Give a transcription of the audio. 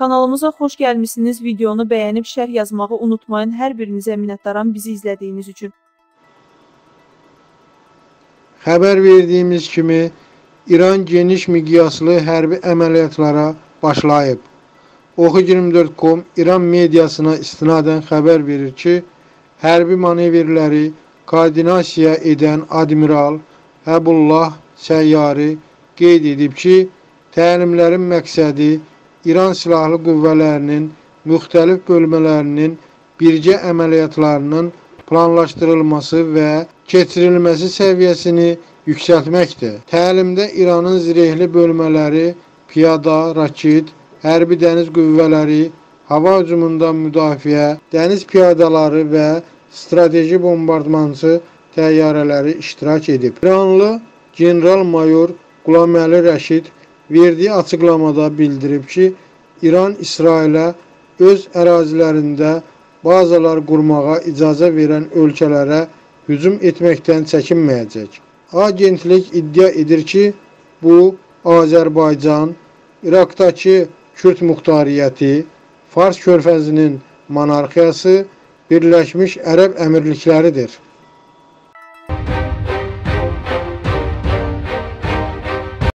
Kanalımıza xoş gəlmisiniz. Videonu bəyənib şərh yazmağı unutmayın. Hər birinizə minnətdaram bizi izlədiyiniz üçün. Xəbər verdiyimiz kimi, İran geniş miqyaslı hərbi əməliyyatlara başlayıb. Oxu24.com İran mediasına istinadən xəbər verir ki, hərbi manevrləri koordinasiya edən Admiral Həbullah Səyyari qeyd edib ki, təlimlərin məqsədi İran Silahlı Qüvvələrinin müxtəlif bölmələrinin birgə əməliyyatlarının planlaşdırılması və keçirilməsi səviyyəsini yüksəltməkdir. Təlimdə İranın zirehli bölmələri, piyada, raket, hərbi dəniz qüvvələri, hava hücumundan müdafiə, dəniz piyadaları və strateji bombardmançı təyyarələri iştirak edib. İranlı General Mayor Qulaməli Rəşid verdiyi açıqlamada bildirib ki, İran İsrailə öz ərazilərində bazalar qurmağa icazə verən ölkələrə hücum etməkdən çəkinməyəcək. Agentlik iddia edir ki, bu Azərbaycan, İraqdakı Kürd muxtariyyəti, Fars körfəzinin monarxiyası, Birləşmiş Ərəb Əmirlikləridir.